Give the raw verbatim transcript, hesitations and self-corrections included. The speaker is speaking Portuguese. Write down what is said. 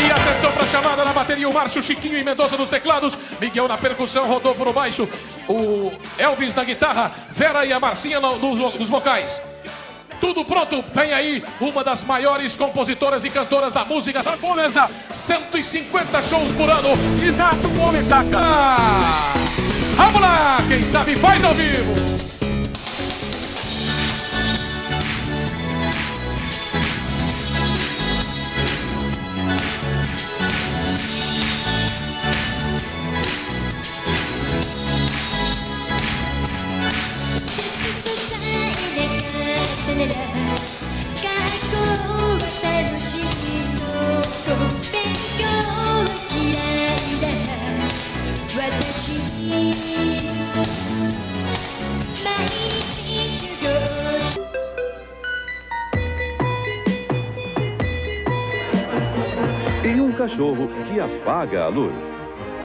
E atenção para a chamada na bateria, o Márcio Chiquinho e Mendonça nos teclados, Miguel na percussão, Rodolfo no baixo, o Elvis na guitarra, Vera e a Marcinha nos vocais. Tudo pronto, vem aí uma das maiores compositoras e cantoras da música japonesa. cento e cinquenta shows por ano. Exato, o homem tá cá. Vamos lá, quem sabe faz ao vivo. E um cachorro que apaga a luz.